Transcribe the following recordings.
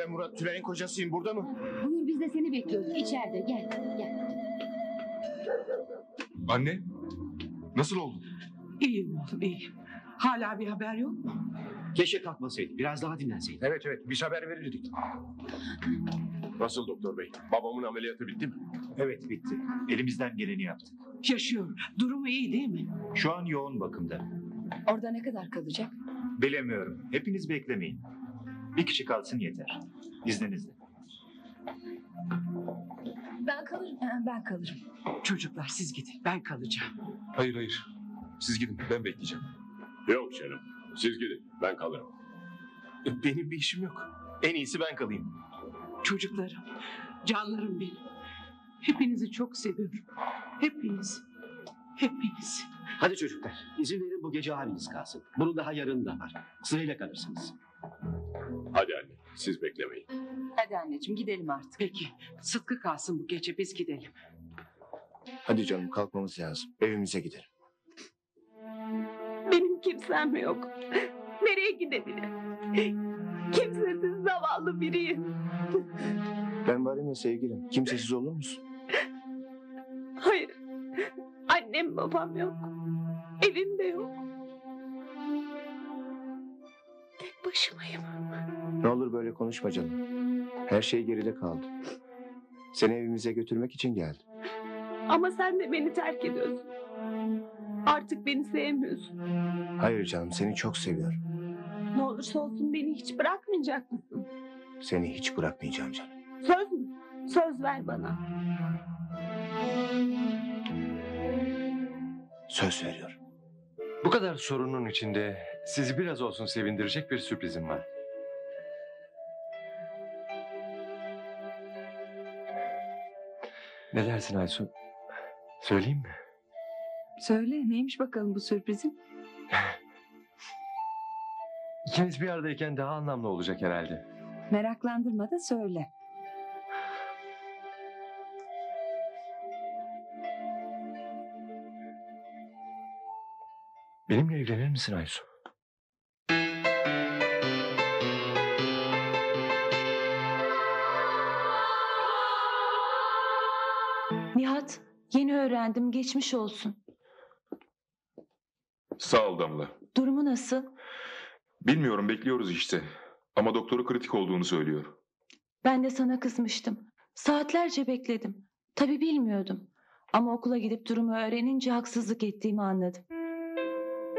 Ben Murat, Tülay'ın kocasıyım. Burada mı? Buyur, biz de seni bekliyoruz. İçeride. Gel, gel. Anne, nasıl oldu? İyiyim oğlum, iyiyim. Hala bir haber yok mu? Keşke kalkmasaydı, biraz daha dinlenseydi. Evet, evet, biz haber verirdik. Nasıl doktor bey? Babamın ameliyatı bitti mi? Evet, bitti. Elimizden geleni yaptık. Yaşıyor. Durumu iyi değil mi? Şu an yoğun bakımda. Orada ne kadar kalacak? Bilemiyorum. Hepiniz beklemeyin. Bir kişi kalsın yeter. İzninizle. Ben kalırım. Ben kalırım. Çocuklar siz gidin. Ben kalacağım. Hayır hayır. Siz gidin. Ben bekleyeceğim. Yok canım. Siz gidin. Ben kalırım. Benim bir işim yok. En iyisi ben kalayım. Çocuklarım. Canlarım benim. Hepinizi çok seviyorum. Hepiniz. Hepiniz. Hadi çocuklar. İzin verin bu gece haliniz kalsın. Bunun daha yarın da var. Sırayla kalırsınız. Hadi anne. Siz beklemeyin. Hadi anneciğim gidelim artık. Peki. Sıtkı kalsın bu gece. Biz gidelim. Hadi canım kalkmamız lazım. Evimize gidelim. Benim kimsem yok. Nereye gidebilirim? Kimsesiz zavallı biriyim. Ben varım ya sevgilim. Kimsesiz olur musun? Hayır. Annem babam yok. Evim de yok. Tek başımayım. Ne olur böyle konuşma canım. Her şey geride kaldı. Seni evimize götürmek için geldim. Ama sen de beni terk ediyorsun. Artık beni sevmiyorsun. Hayır canım, seni çok seviyorum. Ne olursa olsun beni hiç bırakmayacak mısın? Seni hiç bırakmayacağım canım. Söz mü? Söz ver bana. Söz veriyorum. Bu kadar sorunun içinde sizi biraz olsun sevindirecek bir sürprizim var. Ne dersin Aysu? Söyleyeyim mi? Söyle, neymiş bakalım bu sürprizim? İkimiz bir aradayken daha anlamlı olacak herhalde. Meraklandırma da söyle. Benimle evlenir misin Aysu? Nihat, yeni öğrendim. Geçmiş olsun. Sağ ol Damla. Durumu nasıl? Bilmiyorum, bekliyoruz işte. Ama doktoru kritik olduğunu söylüyor. Ben de sana kızmıştım. Saatlerce bekledim. Tabii bilmiyordum. Ama okula gidip durumu öğrenince haksızlık ettiğimi anladım.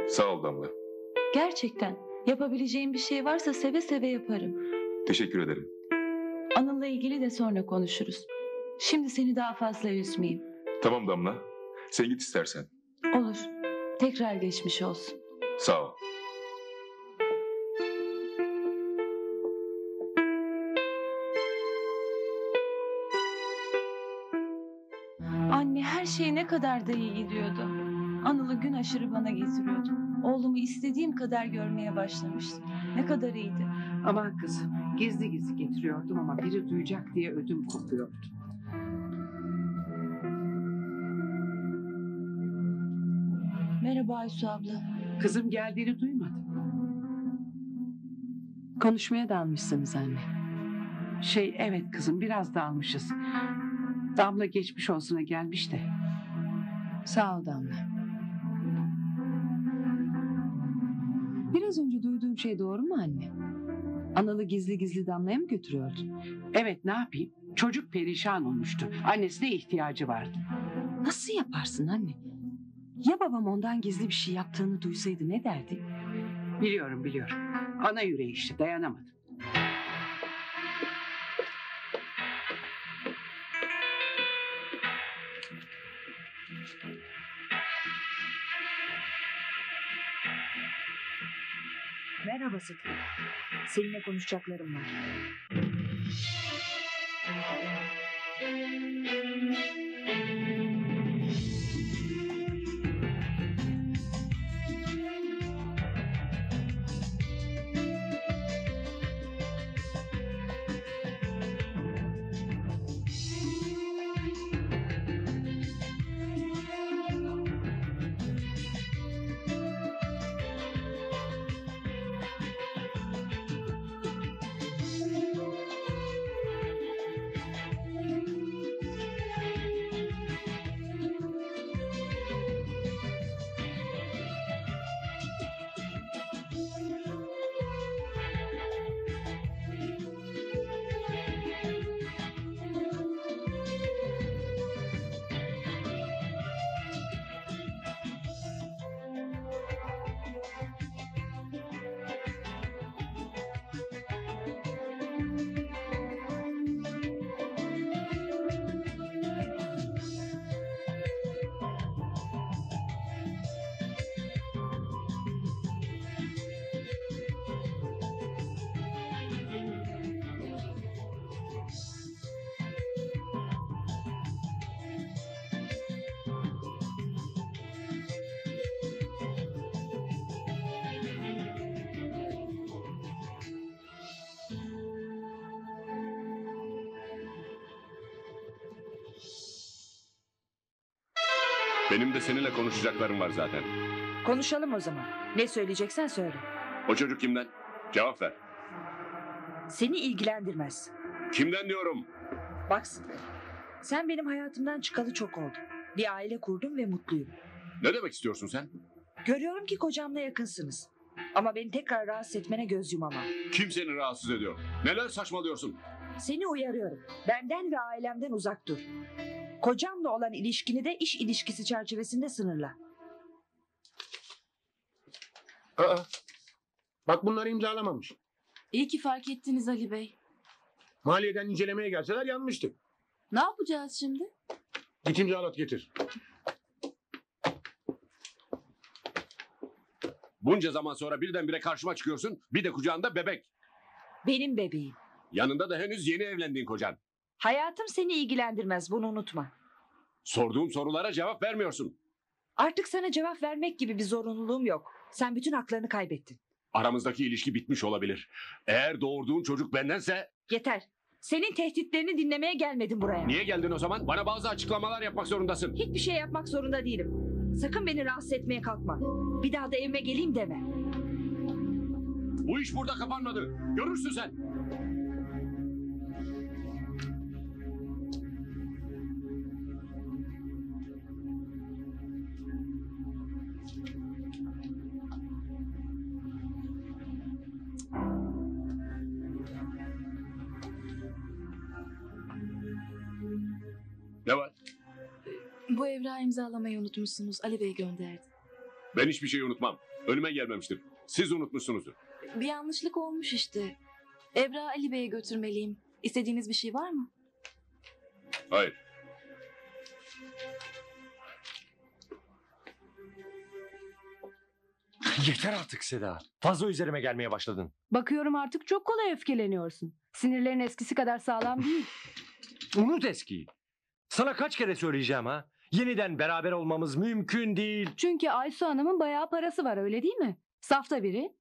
Sağ ol Damla. Gerçekten. Yapabileceğim bir şey varsa seve seve yaparım. Teşekkür ederim. Anıl'la ilgili de sonra konuşuruz. Şimdi seni daha fazla üzmeyeyim. Tamam Damla. Sen git istersen. Olur. Tekrar geçmiş olsun. Sağ ol. Anne her şey ne kadar da iyi gidiyordu. Anıl'ı gün aşırı bana getiriyordu. Oğlumu istediğim kadar görmeye başlamıştım. Ne kadar iyiydi. Aman kızım gizli gizli getiriyordum ama biri duyacak diye ödüm kopuyordu. Merhaba Aysu abla. Kızım geldiğini duymadım. Konuşmaya dalmışsınız anne. Evet kızım biraz dalmışız. Damla geçmiş olsuna gelmiş de. Sağ ol Damla. Biraz önce duyduğum şey doğru mu anne? Analı gizli gizli Damla'ya mı götürüyordun? Evet ne yapayım? Çocuk perişan olmuştu. Annesine ihtiyacı vardı. Nasıl yaparsın anne? Ya babam ondan gizli bir şey yaptığını duysaydı ne derdi? Biliyorum biliyorum. Ana yüreği işte dayanamadım. Merhaba Sıtkı. Seninle konuşacaklarım var. Benim de seninle konuşacaklarım var zaten. Konuşalım o zaman. Ne söyleyeceksen söyle. O çocuk kimden? Cevap ver. Seni ilgilendirmez. Kimden diyorum? Bak Sıtkı, sen benim hayatımdan çıkalı çok oldu. Bir aile kurdum ve mutluyum. Ne demek istiyorsun sen? Görüyorum ki kocamla yakınsınız. Ama beni tekrar rahatsız etmene göz yumamam. Kim seni rahatsız ediyor? Neler saçmalıyorsun? Seni uyarıyorum. Benden ve ailemden uzak dur. Kocamla olan ilişkini de iş ilişkisi çerçevesinde sınırla. Aa, bak bunları imzalamamış. İyi ki fark ettiniz Ali Bey. Maliyeden incelemeye gelseler yanmıştık. Ne yapacağız şimdi? Git imzalat getir. Bunca zaman sonra birdenbire karşıma çıkıyorsun. Bir de kucağında bebek. Benim bebeğim. Yanında da henüz yeni evlendiğin kocan. Hayatım seni ilgilendirmez, bunu unutma. Sorduğum sorulara cevap vermiyorsun. Artık sana cevap vermek gibi bir zorunluluğum yok. Sen bütün haklarını kaybettin. Aramızdaki ilişki bitmiş olabilir. Eğer doğurduğun çocuk bendense... Yeter. Senin tehditlerini dinlemeye gelmedim buraya. Niye geldin o zaman? Bana bazı açıklamalar yapmak zorundasın. Hiçbir şey yapmak zorunda değilim. Sakın beni rahatsız etmeye kalkma. Bir daha da evime geleyim deme. Bu iş burada kapanmadı. Görürsün sen. Ne var? Bu evrağı imzalamayı unutmuşsunuz. Ali Bey gönderdi. Ben hiçbir şey unutmam. Önüme gelmemiştir. Siz unutmuşsunuzdur. Bir yanlışlık olmuş işte. Evrağı Ali Bey'e götürmeliyim. İstediğiniz bir şey var mı? Hayır. Yeter artık Seda. Fazla üzerime gelmeye başladın. Bakıyorum artık çok kolay öfkeleniyorsun. Sinirlerin eskisi kadar sağlam değil. Unut eskiyi. Sana kaç kere söyleyeceğim ha? Yeniden beraber olmamız mümkün değil. Çünkü Aysu Hanım'ın bayağı parası var, öyle değil mi? Safta biri.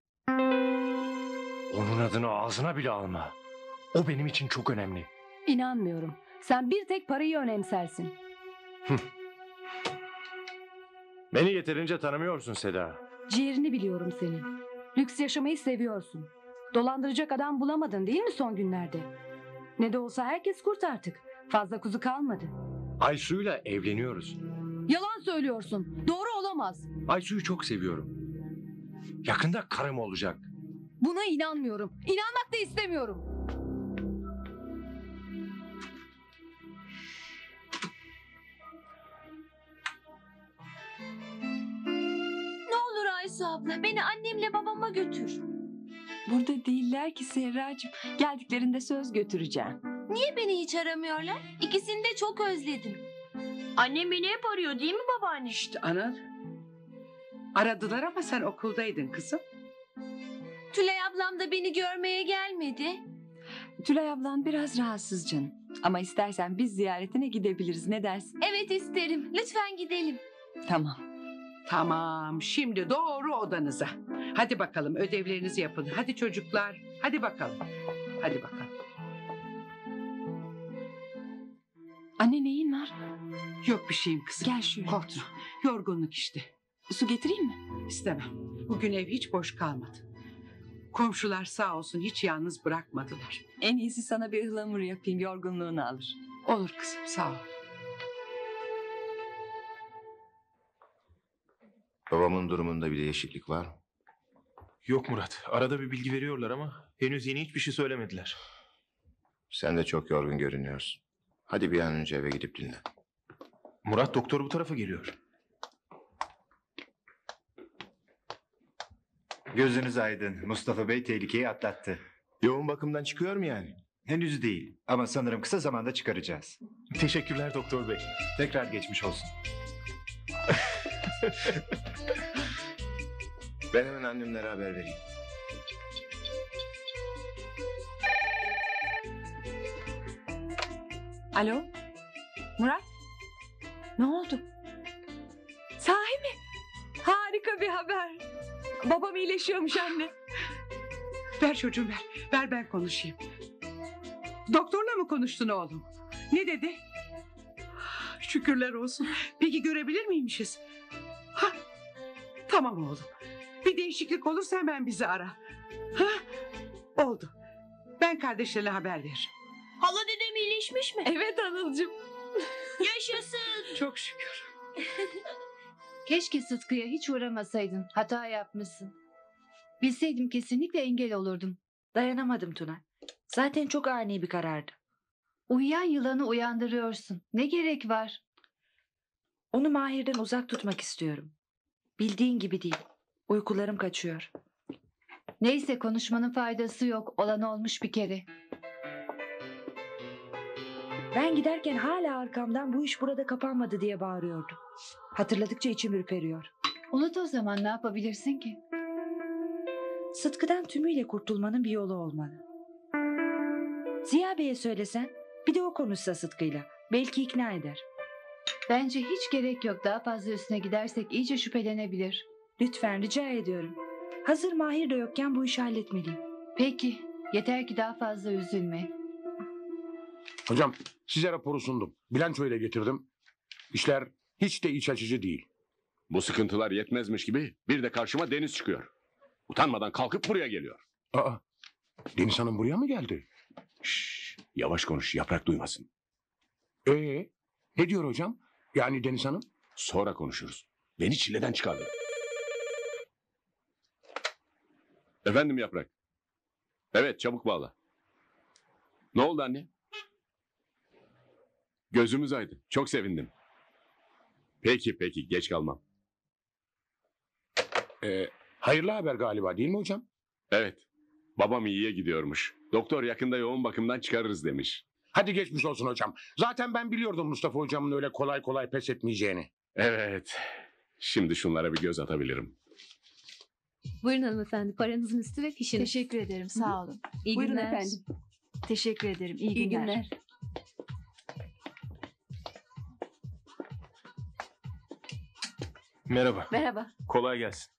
Onun adını ağzına bile alma. O benim için çok önemli. İnanmıyorum. Sen bir tek parayı önemsersin. Beni yeterince tanımıyorsun Seda. Ciğerini biliyorum senin. Lüks yaşamayı seviyorsun. Dolandıracak adam bulamadın değil mi son günlerde? Ne de olsa herkes kurt artık. Fazla kuzu kalmadı. Aysu'yla evleniyoruz. Yalan söylüyorsun. Doğru olamaz. Aysu'yu çok seviyorum. Yakında karım olacak. Buna inanmıyorum. İnanmak da istemiyorum. Ne olur Aysu abla, beni annemle babama götür. Burada değiller ki Serracığım. Geldiklerinde söz götüreceğim. Niye beni hiç aramıyorlar? İkisini de çok özledim. Annem beni hep arıyor değil mi babaanne? Şşt Anıl. Aradılar ama sen okuldaydın kızım. Tülay ablam da beni görmeye gelmedi. Tülay ablan biraz rahatsız canım. Ama istersen biz ziyaretine gidebiliriz, ne dersin? Evet isterim, lütfen gidelim. Tamam. Tamam, şimdi doğru odanıza. Hadi bakalım ödevlerinizi yapın. Hadi çocuklar, hadi bakalım. Hadi bakalım. Anne neyin var? Yok bir şeyim kızım. Gel şöyle. Otur. Yorgunluk işte. Su getireyim mi? İstemem. Bugün ev hiç boş kalmadı. Komşular sağ olsun hiç yalnız bırakmadılar. En iyisi sana bir ıhlamur yapayım, yorgunluğunu alır. Olur kızım, sağ ol. Babamın durumunda bir değişiklik var mı? Yok Murat. Arada bir bilgi veriyorlar ama henüz yeni hiçbir şey söylemediler. Sen de çok yorgun görünüyorsun. Hadi bir an önce eve gidip dinlen. Murat, doktor bu tarafa geliyor. Gözünüz aydın. Mustafa Bey tehlikeyi atlattı. Yoğun bakımdan çıkıyor mu yani? Henüz değil ama sanırım kısa zamanda çıkaracağız. Teşekkürler Doktor Bey. Tekrar geçmiş olsun. Ben hemen annemlere haber vereyim. Alo, Murat, ne oldu? Sahi mi? Harika bir haber. Babam iyileşiyormuş anne. Ver çocuğum ver, ver ben konuşayım. Doktorla mı konuştun oğlum? Ne dedi? Şükürler olsun. Peki görebilir miymişiz? Ha, tamam oğlum. Bir değişiklik olursa hemen bizi ara. Ha, oldu. Ben kardeşlerine haber veririm. Hala dedem iyileşmiş mi? Evet Anılcığım. Yaşasın. Çok şükür. Keşke Sıtkı'ya hiç uğramasaydın. Hata yapmışsın. Bilseydim kesinlikle engel olurdum. Dayanamadım Tuna. Zaten çok ani bir karardı. Uyuyan yılanı uyandırıyorsun. Ne gerek var? Onu Mahir'den uzak tutmak istiyorum. Bildiğin gibi değil. Uykularım kaçıyor. Neyse, konuşmanın faydası yok. Olan olmuş bir kere. Ben giderken hala arkamdan bu iş burada kapanmadı diye bağırıyordu. Hatırladıkça içim ürperiyor. Unut o zaman, ne yapabilirsin ki? Sıtkı'dan tümüyle kurtulmanın bir yolu olmalı. Ziya Bey'e söylesen, bir de o konuşsa Sıtkı'yla. Belki ikna eder. Bence hiç gerek yok. Daha fazla üstüne gidersek iyice şüphelenebilir. Lütfen, rica ediyorum. Hazır Mahir de yokken bu işi halletmeliyim. Peki, yeter ki daha fazla üzülme. Hocam, size raporu sundum. Bilançoyla getirdim. İşler hiç de iç açıcı değil. Bu sıkıntılar yetmezmiş gibi bir de karşıma Deniz çıkıyor. Utanmadan kalkıp buraya geliyor. Aa, Deniz Hanım buraya mı geldi? Şşş, yavaş konuş, Yaprak duymasın. Ne diyor hocam? Yani Deniz Hanım? Sonra konuşuruz. Beni çileden çıkardı. Efendim Yaprak? Evet, çabuk bağla. Ne oldu anne? Gözümüz aydın. Çok sevindim. Peki, geç kalmam. Hayırlı haber galiba, değil mi hocam? Evet. Babam iyiye gidiyormuş. Doktor yakında yoğun bakımdan çıkarırız demiş. Hadi geçmiş olsun hocam. Zaten ben biliyordum Mustafa hocamın öyle kolay kolay pes etmeyeceğini. Evet. Şimdi şunlara bir göz atabilirim. Buyurun hanımefendi, paranızın üstü ve fişiniz. Teşekkür ederim, sağ olun. İyi günler. Buyurun efendim. Teşekkür ederim, iyi günler. Merhaba. Merhaba. Kolay gelsin.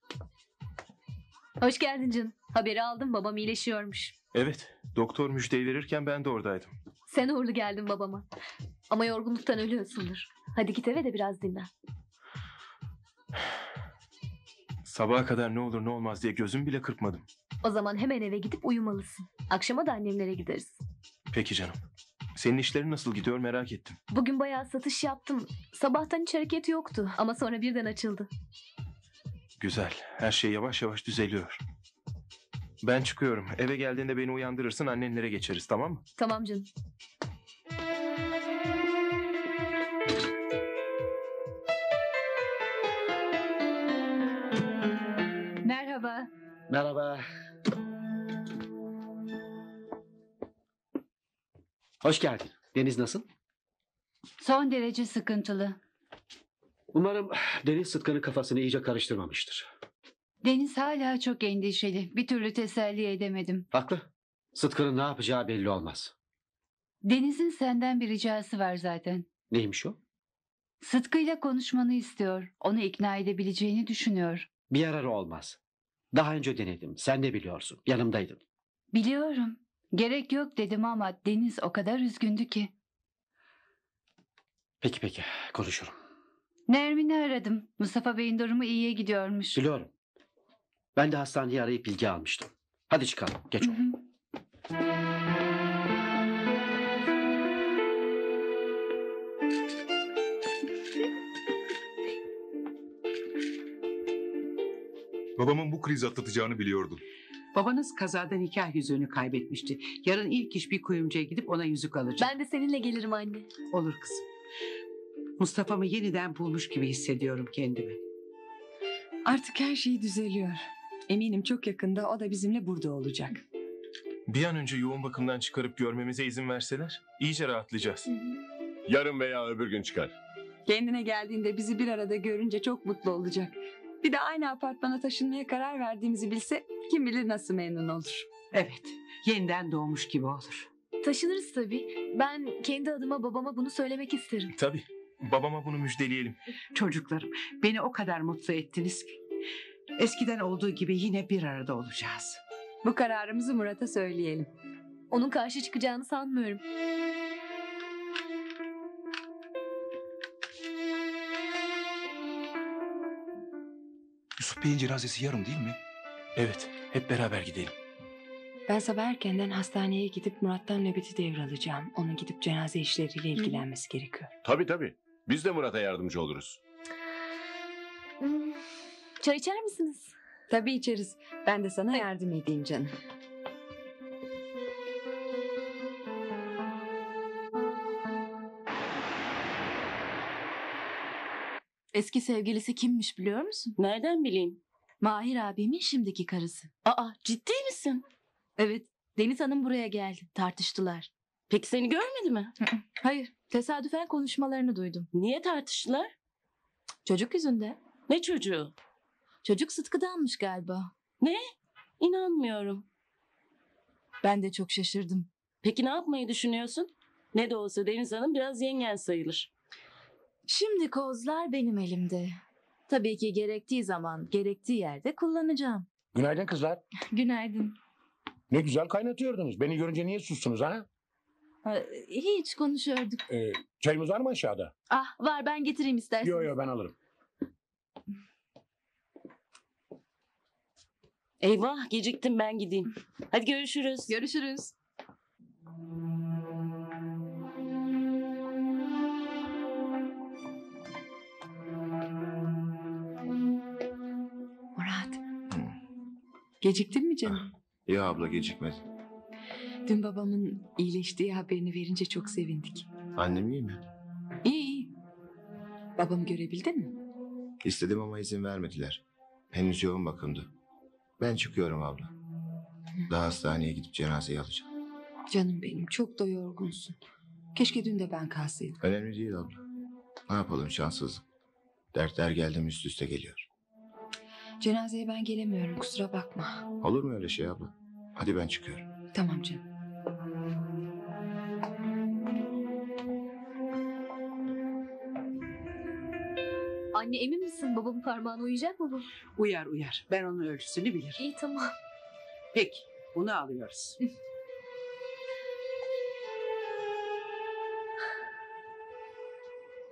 Hoş geldin canım. Haberi aldım, babam iyileşiyormuş. Evet, doktor müjdeyi verirken ben de oradaydım. Sen uğurlu geldin babama. Ama yorgunluktan ölüyorsundur. Hadi git eve de biraz dinlen. Sabaha kadar ne olur ne olmaz diye gözüm bile kırpmadım. O zaman hemen eve gidip uyumalısın. Akşama da annemlere gideriz. Peki canım. Senin işlerin nasıl gidiyor merak ettim. Bugün bayağı satış yaptım. Sabahtan hiç hareket yoktu ama sonra birden açıldı. Güzel. Her şey yavaş yavaş düzeliyor. Ben çıkıyorum. Eve geldiğinde beni uyandırırsın, annenlere geçeriz, tamam mı? Tamam canım. Merhaba. Merhaba. Hoş geldin. Deniz nasıl? Son derece sıkıntılı. Umarım Deniz Sıtkı'nın kafasını iyice karıştırmamıştır. Deniz hala çok endişeli. Bir türlü teselli edemedim. Haklı. Sıtkı'nın ne yapacağı belli olmaz. Deniz'in senden bir ricası var zaten. Neymiş o? Sıtkı'yla konuşmanı istiyor. Onu ikna edebileceğini düşünüyor. Bir yararı olmaz. Daha önce denedim. Sen de biliyorsun. Yanımdaydın. Biliyorum. Gerek yok dedim ama Deniz o kadar üzgündü ki. Peki, konuşurum. Nermin'i aradım. Mustafa Bey'in durumu iyiye gidiyormuş. Biliyorum. Ben de hastaneye arayıp bilgi almıştım. Hadi çıkalım. Geç ol. Babamın bu krizi atlatacağını biliyordum. Babanız kazada nikah yüzüğünü kaybetmişti. Yarın ilk iş bir kuyumcuya gidip ona yüzük alacağım. Ben de seninle gelirim anne. Olur kızım. Mustafa'mı yeniden bulmuş gibi hissediyorum kendimi. Artık her şey düzeliyor. Eminim çok yakında o da bizimle burada olacak. Bir an önce yoğun bakımdan çıkarıp görmemize izin verseler iyice rahatlayacağız. Yarın veya öbür gün çıkar. Kendine geldiğinde bizi bir arada görünce çok mutlu olacak. Bir de aynı apartmana taşınmaya karar verdiğimizi bilse kim bilir nasıl memnun olur. Evet, yeniden doğmuş gibi olur. Taşınırız tabii. Ben kendi adıma babama bunu söylemek isterim. Tabii, babama bunu müjdeleyelim. Çocuklarım, beni o kadar mutlu ettiniz ki. Eskiden olduğu gibi yine bir arada olacağız. Bu kararımızı Murat'a söyleyelim. Onun karşı çıkacağını sanmıyorum. Arif Bey'in cenazesi yarın değil mi? Evet, hep beraber gidelim. Ben sabah erkenden hastaneye gidip Murat'tan nöbeti devralacağım. Onun gidip cenaze işleriyle ilgilenmesi gerekiyor. Tabii tabii. Biz de Murat'a yardımcı oluruz. Çay içer misiniz? Tabii içeriz. Ben de sana yardım edeyim canım. Eski sevgilisi kimmiş biliyor musun? Nereden bileyim? Mahir abimin şimdiki karısı. Aa, ciddi misin? Evet, Deniz Hanım buraya geldi. Tartıştılar. Peki seni görmedi mi? Hayır, tesadüfen konuşmalarını duydum. Niye tartıştılar? Çocuk yüzünde. Ne çocuğu? Çocuk Sıtkı'danmış galiba. Ne? İnanmıyorum. Ben de çok şaşırdım. Peki ne yapmayı düşünüyorsun? Ne de olsa Deniz Hanım biraz yengen sayılır. Şimdi kozlar benim elimde. Tabii ki gerektiği zaman, gerektiği yerde kullanacağım. Günaydın kızlar. Günaydın. Ne güzel kaynatıyordunuz. Beni görünce niye sustunuz ha? Hiç konuşuyorduk. Çayımız var mı aşağıda? Ah var, ben getireyim istersen. Yok yok, ben alırım. Eyvah, geciktim, ben gideyim. Hadi görüşürüz. Görüşürüz. Murat. Geciktin mi canım? Ya abla, gecikmedi. Dün babamın iyileştiği haberini verince çok sevindik. Annem iyi mi? İyi iyi. Babamı görebildin mi? İstedim ama izin vermediler. Henüz yoğun bakımdı. Ben çıkıyorum abla. Daha hastaneye gidip cenazeyi alacağım. Canım benim, çok da yorgunsun. Keşke dün de ben kalsaydım. Önemli değil abla. Ne yapalım, şanssızlık. Dertler geldim üst üste geliyor. Cenazeye ben gelemiyorum, kusura bakma. Olur mu öyle şey abla? Hadi ben çıkıyorum. Tamam canım. Anne, emin misin? Babamın parmağına uyacak mı bu? Uyar uyar. Ben onun ölçüsünü bilirim. İyi, tamam. Peki, bunu alıyoruz.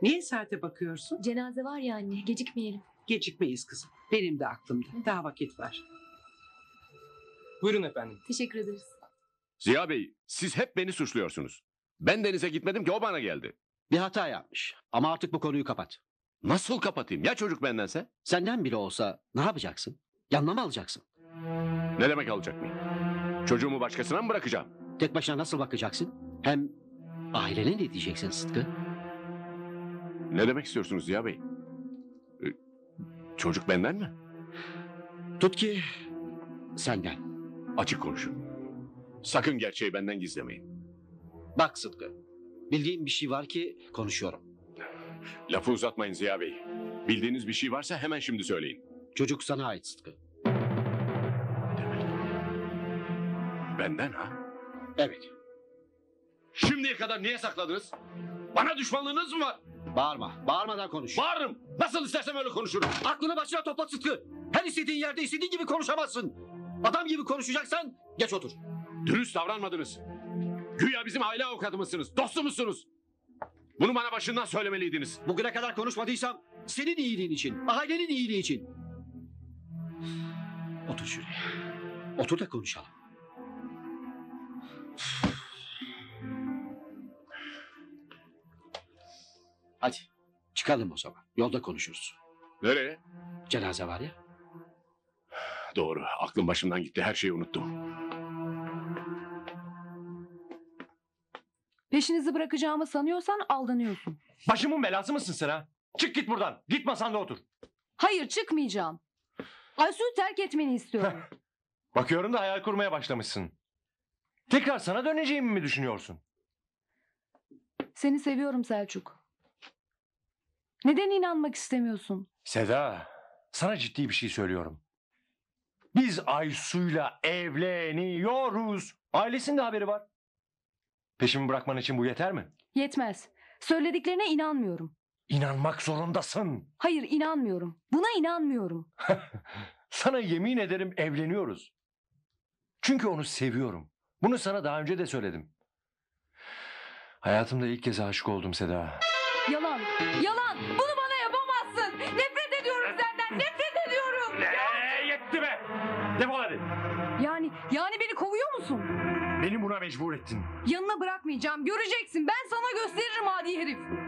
Niye saate bakıyorsun? Cenaze var ya anne, gecikmeyelim. Gecikmeyiz kızım. Benim de aklımda. Daha vakit var. Buyurun efendim. Teşekkür ederiz. Ziya Bey, siz hep beni suçluyorsunuz. Ben Deniz'e gitmedim ki, o bana geldi. Bir hata yapmış. Ama artık bu konuyu kapat. Nasıl kapatayım? Ya çocuk bendense? Senden bile olsa ne yapacaksın? Yanına mı alacaksın? Ne demek alacak mıyım? Çocuğumu başkasına mı bırakacağım? Tek başına nasıl bakacaksın? Hem ailene ne diyeceksin Sıtkı? Ne demek istiyorsunuz Ziya Bey? Çocuk benden mi? Tut ki senden. Açık konuşun. Sakın gerçeği benden gizlemeyin. Bak Sıtkı, bildiğim bir şey var ki konuşuyorum. Lafı uzatmayın Ziya Bey. Bildiğiniz bir şey varsa hemen şimdi söyleyin. Çocuk sana ait Sıtkı. Demek. Benden ha? Evet. Şimdiye kadar niye sakladınız? Bana düşmanlığınız mı var? Bağırma. Bağırmadan konuş. Bağırırım. Nasıl istersem öyle konuşurum. Aklını başına topla Sıtkı. Her istediğin yerde istediğin gibi konuşamazsın. Adam gibi konuşacaksan geç otur. Dürüst davranmadınız. Güya bizim aile avukatımızsınız. Dostumuzsunuz. Bunu bana başından söylemeliydiniz. Bugüne kadar konuşmadıysam senin iyiliğin için, ailenin iyiliği için. Otur şuraya. Otur da konuşalım. Hadi çıkalım o zaman. Yolda konuşuruz. Nereye? Cenaze var ya. Doğru. Aklım başımdan gitti. Her şeyi unuttum. Peşinizi bırakacağımı sanıyorsan aldanıyorsun. Başımın belası mısın sen ha? Çık git buradan. Git masanda otur. Hayır, çıkmayacağım. Aysu'yu terk etmeni istiyorum. Bakıyorum da hayal kurmaya başlamışsın. Tekrar sana döneceğimi mi düşünüyorsun? Seni seviyorum Selçuk. Neden inanmak istemiyorsun? Seda, sana ciddi bir şey söylüyorum. Biz Aysu'yla evleniyoruz. Ailesinin de haberi var. Peşimi bırakman için bu yeter mi? Yetmez. Söylediklerine inanmıyorum. İnanmak zorundasın. Hayır, inanmıyorum. Buna inanmıyorum. Sana yemin ederim evleniyoruz. Çünkü onu seviyorum. Bunu sana daha önce de söyledim. Hayatımda ilk kez aşık oldum Seda. Yalan. Yalan. Bunu bana yapamazsın. Nefret ediyorum senden. Nefret ediyorum. Yetti be! Defol hadi. Yani beni kovuyor musun? Beni buna mecbur ettin. Yanına bırakmayacağım. Göreceksin. Ben sana gösteririm adi herif.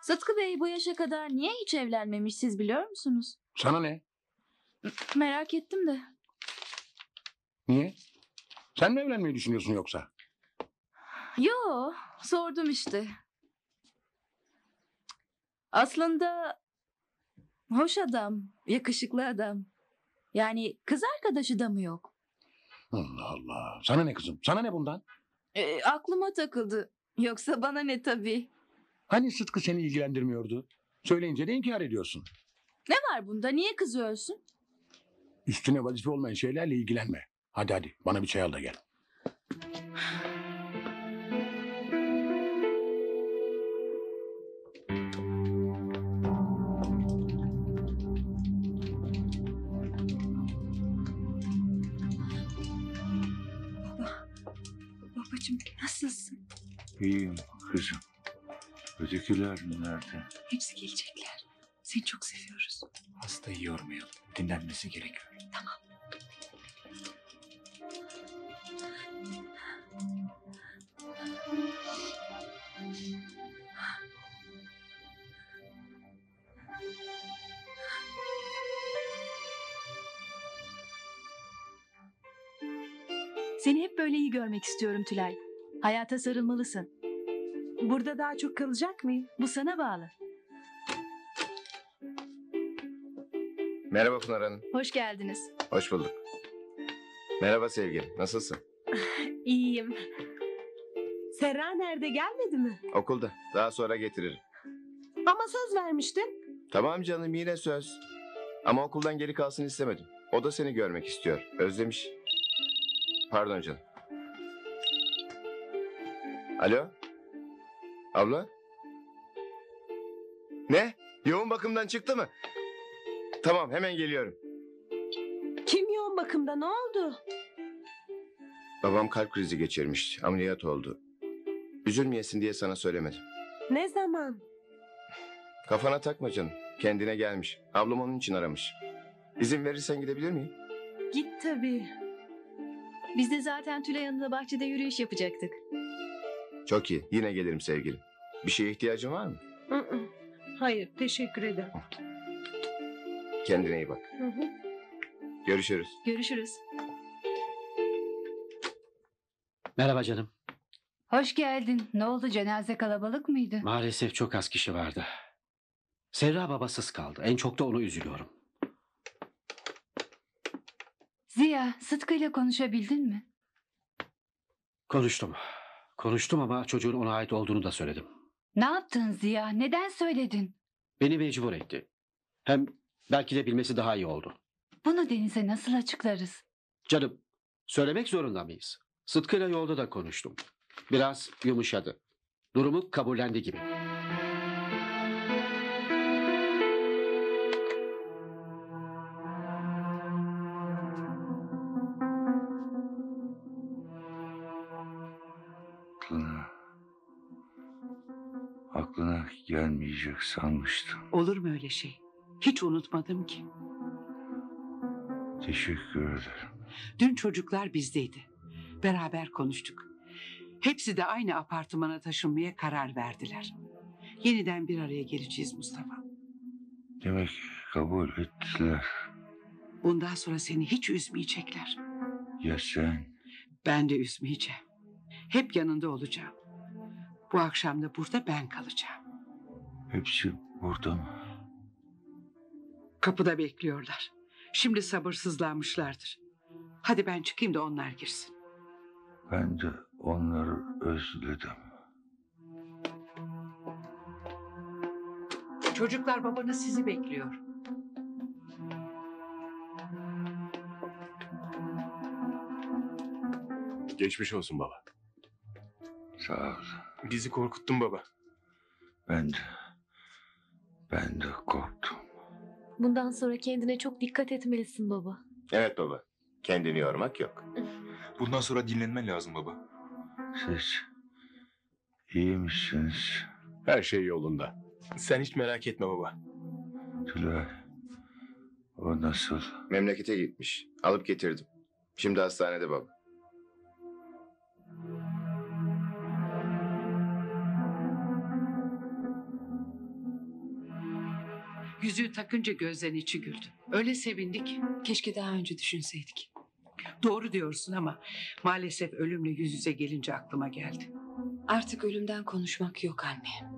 Sıtkı Bey bu yaşa kadar niye hiç evlenmemiş siz biliyor musunuz? Sana ne? Merak ettim de. Niye? Sen mi evlenmeyi düşünüyorsun yoksa? Yo, sordum işte. Aslında hoş adam, yakışıklı adam. Yani kız arkadaşı da mı yok? Allah Allah. Sana ne kızım? Sana ne bundan? Aklıma takıldı. Yoksa bana ne tabii. Hani Sıtkı seni ilgilendirmiyordu? Söyleyince de inkar ediyorsun. Ne var bunda? Niye kızıyorsun? Üstüne vazife olmayan şeylerle ilgilenme. Hadi bana bir çay al da gel. Babacığım nasılsın? İyiyim kızım. Ötekiler nerede? Hepsi gelecekler. Seni çok seviyoruz. Hastayı yormayalım. Dinlenmesi gerekiyor. Tamam. Seni hep böyle iyi görmek istiyorum Tülay. Hayata sarılmalısın. Burada daha çok kalacak mıyım? Bu sana bağlı. Merhaba Pınar Hanım. Hoş geldiniz. Hoş bulduk. Merhaba sevgilim. Nasılsın? İyiyim. Serra nerede? Gelmedi mi? Okulda. Daha sonra getiririm. Ama söz vermiştin. Tamam canım yine söz. Ama okuldan geri kalsın istemedim. O da seni görmek istiyor. Özlemiş. Pardon canım. Alo? Abla? Ne? Yoğun bakımdan çıktı mı? Tamam hemen geliyorum. Kim yoğun bakımda? Ne oldu? Babam kalp krizi geçirmiş. Ameliyat oldu. Üzülmeyesin diye sana söylemedim. Ne zaman? Kafana takma canım. Kendine gelmiş. Ablam onun için aramış. İzin verirsen gidebilir miyim? Git tabii. Biz de zaten Tülay Hanım'la bahçede yürüyüş yapacaktık. Çok iyi. Yine gelirim sevgilim. Bir şeye ihtiyacın var mı? Hayır, teşekkür ederim. Kendine iyi bak. Görüşürüz. Görüşürüz. Merhaba canım. Hoş geldin. Ne oldu? Cenaze kalabalık mıydı? Maalesef çok az kişi vardı. Serra babasız kaldı. En çok da onu üzülüyorum. Ziya, Sıtkı'yla konuşabildin mi? Konuştum. Konuştum ama çocuğun ona ait olduğunu da söyledim. Ne yaptın Ziya? Neden söyledin? Beni mecbur etti. Hem belki de bilmesi daha iyi oldu. Bunu Deniz'e nasıl açıklarız? Canım, söylemek zorunda mıyız? Sıtkı'yla yolda da konuştum. Biraz yumuşadı. Durumu kabullendi gibi. Aklına gelmeyecek sanmıştım. Olur mu öyle şey? Hiç unutmadım ki. Teşekkür ederim. Dün çocuklar bizdeydi. Beraber konuştuk. Hepsi de aynı apartmana taşınmaya karar verdiler. Yeniden bir araya geleceğiz Mustafa. Demek kabul ettiler. Bundan sonra seni hiç üzmeyecekler. Ya sen? Ben de üzmeyeceğim. Hep yanında olacağım. Bu akşam da burada ben kalacağım. Hepsi burada mı? Kapıda bekliyorlar. Şimdi sabırsızlanmışlardır. Hadi ben çıkayım da onlar girsin. Ben de onları özledim. Çocuklar, babanız sizi bekliyor. Geçmiş olsun baba. Sağ ol. Bizi korkuttun baba. Ben de korktum. Bundan sonra kendine çok dikkat etmelisin baba. Evet baba. Kendini yormak yok. Bundan sonra dinlenmen lazım baba. Siz iyi misiniz? Her şey yolunda. Sen hiç merak etme baba. Tülay, o nasıl? Memlekete gitmiş. Alıp getirdim. Şimdi hastanede baba. Yüzüğü takınca gözlerin içi güldü. Öyle sevindi ki. Keşke daha önce düşünseydik. Doğru diyorsun ama maalesef ölümle yüz yüze gelince aklıma geldi. Artık ölümden konuşmak yok anne.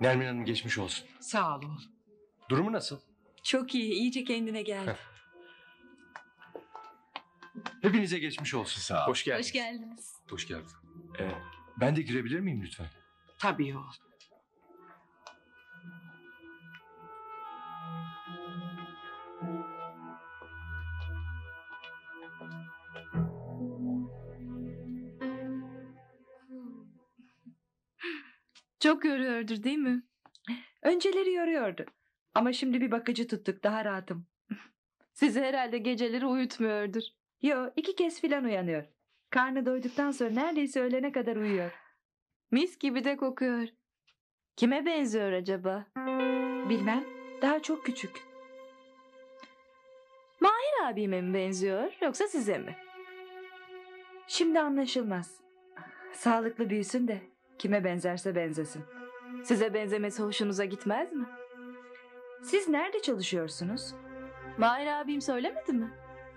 Nermin Hanım geçmiş olsun. Sağ ol oğlum. Durumu nasıl? Çok iyi. İyice kendine geldi. Hepinize geçmiş olsun. Sağ ol. Hoş geldiniz. Hoş geldiniz. Hoş geldiniz. Ben de girebilir miyim lütfen? Tabii oğlum. Çok yoruyordur değil mi? Önceleri yoruyordu. Ama şimdi bir bakıcı tuttuk, daha rahatım. Sizi herhalde geceleri uyutmuyordur. Yo, 2 kez filan uyanıyor. Karnı doyduktan sonra neredeyse öğlene kadar uyuyor. Mis gibi de kokuyor. Kime benziyor acaba? Bilmem, daha çok küçük. Mahir abime mi benziyor yoksa size mi? Şimdi anlaşılmaz. Sağlıklı büyüsün de kime benzerse benzesin. Size benzemesi hoşunuza gitmez mi? Siz nerede çalışıyorsunuz? Mahir abim söylemedi mi?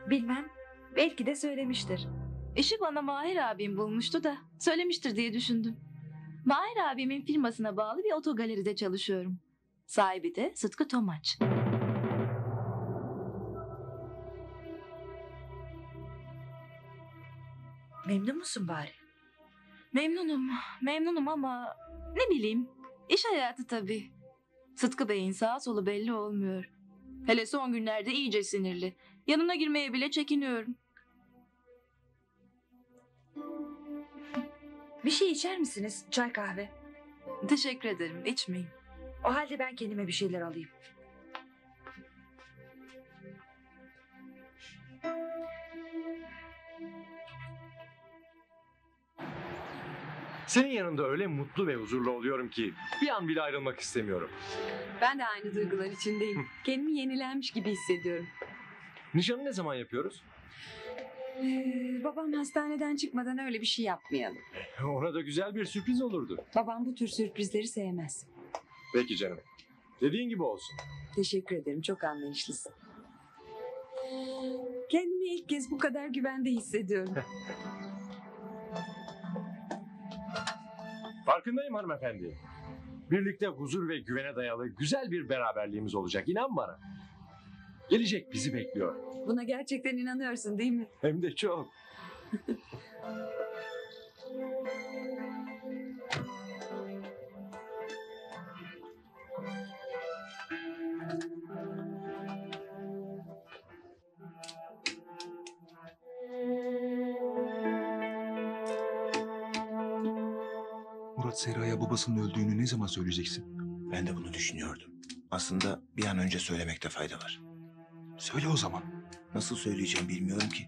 Bilmem, belki de söylemiştir. İşi bana Mahir abim bulmuştu da söylemiştir diye düşündüm. Mahir abimin firmasına bağlı bir otogaleride çalışıyorum. Sahibi de Sıtkı Tomaç. Memnun musun bari? Memnunum ama ne bileyim, iş hayatı tabii. Sıtkı Bey'in sağa solu belli olmuyor. Hele son günlerde iyice sinirli. Yanına girmeye bile çekiniyorum. Bir şey içer misiniz? Çay, kahve. Teşekkür ederim, içmeyeyim. O halde ben kendime bir şeyler alayım. Senin yanında öyle mutlu ve huzurlu oluyorum ki bir an bile ayrılmak istemiyorum. Ben de aynı duygular içindeyim. Kendimi yenilenmiş gibi hissediyorum. Nişanı ne zaman yapıyoruz? Babam hastaneden çıkmadan öyle bir şey yapmayalım. Ona da güzel bir sürpriz olurdu. Babam bu tür sürprizleri sevmez. Peki canım. Dediğin gibi olsun. Teşekkür ederim. Çok anlayışlısın. Kendimi ilk kez bu kadar güvende hissediyorum. Farkındayım hanımefendi. Birlikte huzur ve güvene dayalı güzel bir beraberliğimiz olacak. İnan bana. Gelecek bizi bekliyor. Buna gerçekten inanıyorsun değil mi? Hem de çok. Murat Serra'ya babasının öldüğünü ne zaman söyleyeceksin? Ben de bunu düşünüyordum. Aslında bir an önce söylemekte fayda var. Söyle o zaman. Nasıl söyleyeceğim bilmiyorum ki.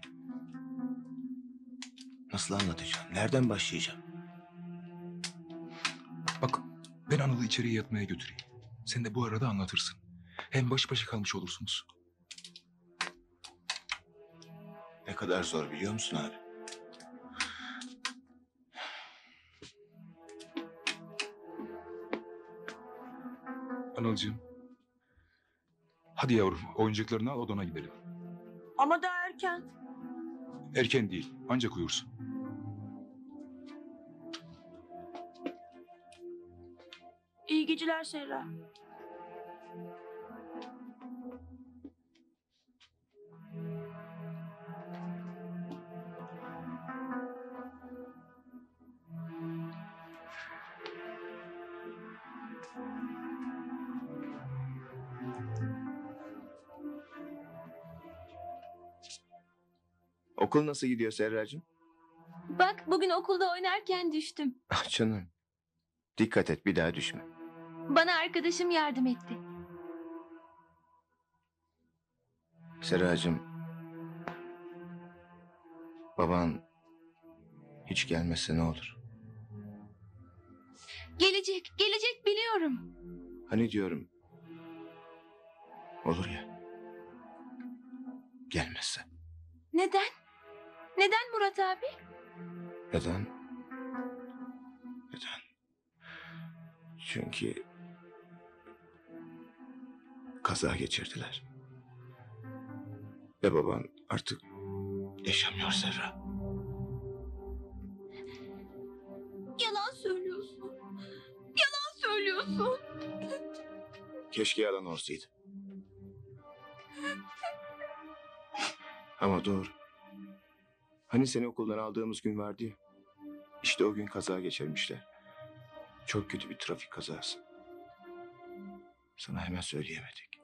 Nasıl anlatacağım? Nereden başlayacağım? Bak, ben Anıl'ı içeriye yatmaya götüreyim. Sen de bu arada anlatırsın. Hem baş başa kalmış olursunuz. Ne kadar zor biliyor musun abi? Anılcığım. Hadi yavrum, oyuncaklarını al, odana gidelim. Ama daha erken. Erken değil, ancak uyursun. İyi geceler Serra. Okul nasıl gidiyor Serracığım? Bak bugün okulda oynarken düştüm. Ah canım. Dikkat et, bir daha düşme. Bana arkadaşım yardım etti. Serracığım, baban hiç gelmezse ne olur? Gelecek, gelecek biliyorum. Hani diyorum, olur ya, gelmezse. Neden? Neden Murat abi? Neden? Neden? Çünkü kaza geçirdiler. Ve baban artık yaşamıyor Serra. Yalan söylüyorsun. Yalan söylüyorsun. Keşke yalan olsaydı. Ama doğru. Hani seni okuldan aldığımız gün vardı ya. İşte o gün kaza geçirmişler. Çok kötü bir trafik kazası. Sana hemen söyleyemedik.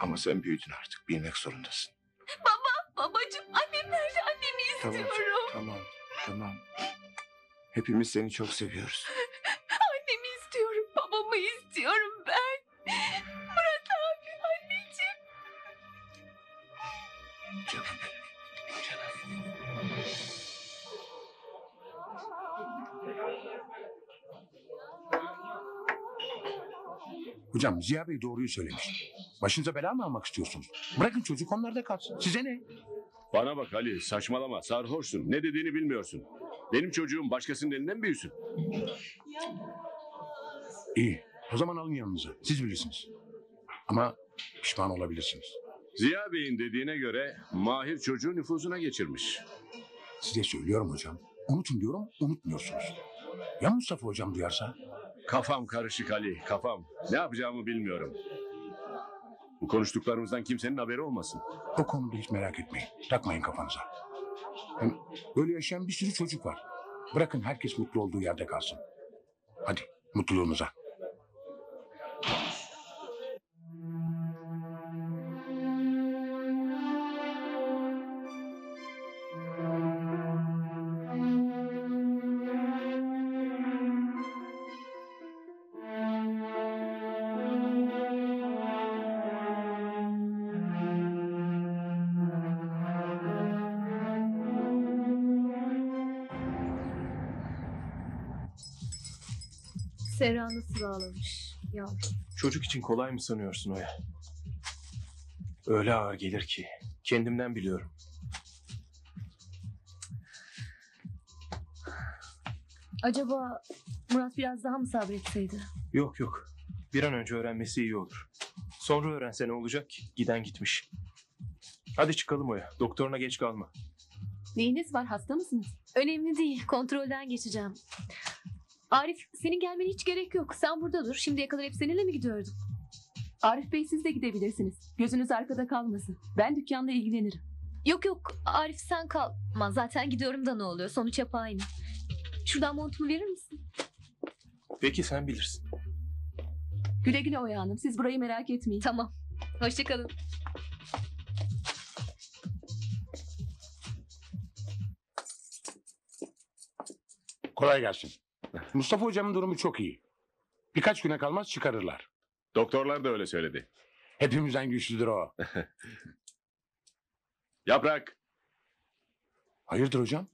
Ama sen büyüdün artık. Bilmek zorundasın. Baba, babacığım. Annem nerede? Annemi istiyorum. Tamam. Hepimiz seni çok seviyoruz. Annemi istiyorum. Babamı istiyorum ben. Murat abi, anneciğim. Canım. Hocam, Ziya Bey doğruyu söylemiş. Başınıza bela mı almak istiyorsunuz? Bırakın çocuk onlarda kalsın. Size ne? Bana bak Ali, saçmalama. Sarhoşsun. Ne dediğini bilmiyorsun. Benim çocuğum başkasının elinden büyüsün. İyi. O zaman alın yanınıza. Siz bilirsiniz. Ama pişman olabilirsiniz. Ziya Bey'in dediğine göre Mahir çocuğu nüfuzuna geçirmiş. Size söylüyorum hocam. Unutun diyorum, unutmuyorsunuz. Ya Mustafa hocam duyarsa? Kafam karışık Ali, kafam. Ne yapacağımı bilmiyorum. Bu konuştuklarımızdan kimsenin haberi olmasın. O konuda hiç merak etmeyin. Takmayın kafanıza. Hem böyle yaşayan bir sürü çocuk var. Bırakın herkes mutlu olduğu yerde kalsın. Hadi mutluluğunuza. Serra'nı sıralamış yavrum. Çocuk için kolay mı sanıyorsun Oya? Öyle ağır gelir ki. Kendimden biliyorum. Acaba Murat biraz daha mı sabretseydi? Yok. Bir an önce öğrenmesi iyi olur. Sonra öğrense ne olacak ki? Giden gitmiş. Hadi çıkalım Oya. Doktoruna geç kalma. Neyiniz var? Hasta mısınız? Önemli değil. Kontrolden geçeceğim. Arif, senin gelmene hiç gerek yok. Sen burada dur. Şimdiye kadar hep seninle mi gidiyordum? Arif Bey, siz de gidebilirsiniz. Gözünüz arkada kalmasın. Ben dükkanda ilgilenirim. Yok. Arif sen kal. Aman zaten gidiyorum da ne oluyor? Sonuç hep aynı. Şuradan montumu verir misin? Peki, sen bilirsin. Güle güle Oya Hanım. Siz burayı merak etmeyin. Tamam. Hoşçakalın. Kolay gelsin. Mustafa hocamın durumu çok iyi. Birkaç güne kalmaz çıkarırlar. Doktorlar da öyle söyledi. Hepimizden güçlüdür o. Yaprak. Hayırdır hocam?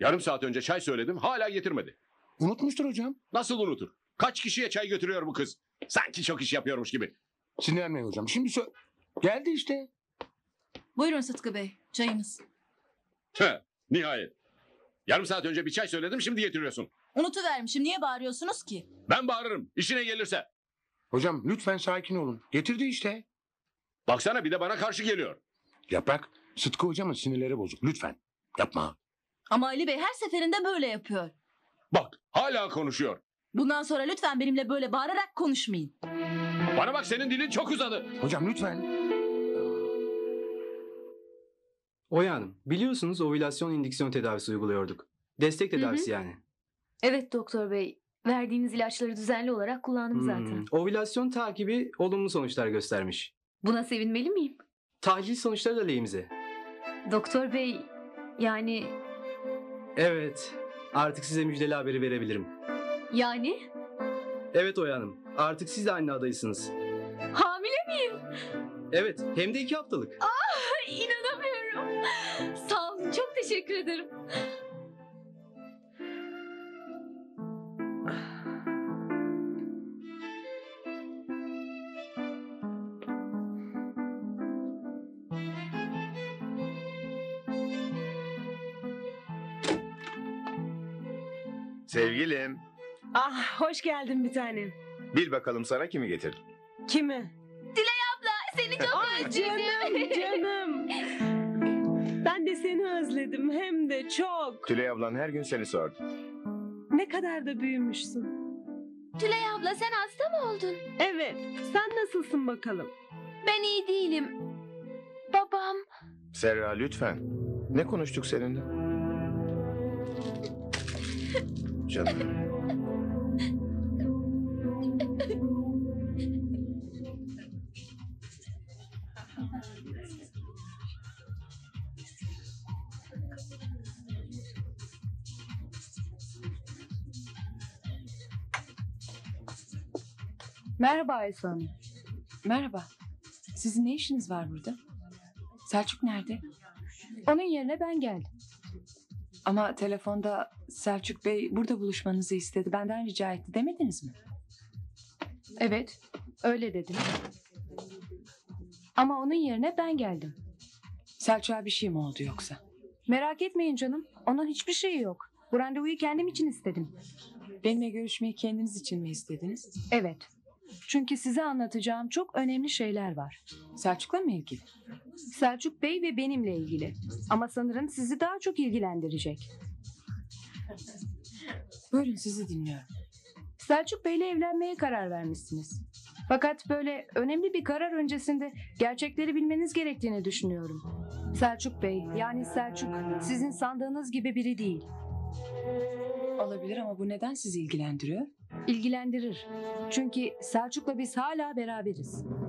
Yarım saat önce çay söyledim, hala getirmedi. Unutmuştur hocam. Nasıl unutur? Kaç kişiye çay götürüyor bu kız? Sanki çok iş yapıyormuş gibi. Sinirlenmeyin hocam. Şimdi geldi işte. Buyurun Sıtkı Bey, çayınız. Nihayet. Yarım saat önce bir çay söyledim, şimdi getiriyorsun. Unutuvermişim, niye bağırıyorsunuz ki? Ben bağırırım, işine gelirse. Hocam lütfen sakin olun, getirdi işte. Baksana bir de bana karşı geliyor. Yaprak, Sıtkı hocamın sinirleri bozuk, lütfen yapma. Ama Ali Bey her seferinde böyle yapıyor. Bak, hala konuşuyor. Bundan sonra lütfen benimle böyle bağırarak konuşmayın. Bana bak, senin dilin çok uzadı. Hocam lütfen. Oya Hanım, biliyorsunuz ovülasyon indüksiyon tedavisi uyguluyorduk. Destek tedavisi yani. Evet doktor bey, verdiğiniz ilaçları düzenli olarak kullandım zaten. Ovülasyon takibi olumlu sonuçlar göstermiş. Buna sevinmeli miyim? Tahlil sonuçları da lehimize. Doktor Bey, yani... Evet, artık size müjdeli haberi verebilirim. Yani? Evet Oya Hanım, artık siz de anne adaysınız. Hamile miyim? Evet, hem de 2 haftalık. Ah, inanamıyorum. Sağ olun, çok teşekkür ederim. Sevgilim. Ah, hoş geldin bir tanem. Bil bakalım sana kimi getirdim. Kimi? Tülay abla, seni çok özledim. Canım. Ben de seni özledim, hem de çok. Tülay ablan her gün seni sordu. Ne kadar da büyümüşsün. Tülay abla, sen hasta mı oldun? Evet, sen nasılsın bakalım? Ben iyi değilim. Babam. Serra, lütfen. Ne konuştuk seninle? Canım. Merhaba Aysu Hanım. Merhaba. Sizin ne işiniz var burada? Selçuk nerede? Onun yerine ben geldim. Ama telefonda Selçuk Bey burada buluşmanızı istedi. Benden rica etti demediniz mi? Evet, öyle dedim. Ama onun yerine ben geldim. Selçuk'a bir şey mi oldu yoksa? Merak etmeyin canım. Onun hiçbir şeyi yok. Bu randevuyu kendim için istedim. Benimle görüşmeyi kendiniz için mi istediniz? Evet. Çünkü size anlatacağım çok önemli şeyler var. Selçuk'la mı ilgili? Selçuk Bey ve benimle ilgili. Ama sanırım sizi daha çok ilgilendirecek. Buyurun, sizi dinliyorum. Selçuk Bey'le evlenmeye karar vermişsiniz. Fakat böyle önemli bir karar öncesinde gerçekleri bilmeniz gerektiğini düşünüyorum. Selçuk Bey, yani Selçuk sizin sandığınız gibi biri değil. Olabilir ama bu neden sizi ilgilendiriyor? İlgilendirir. Çünkü Selçuk'la biz hala beraberiz.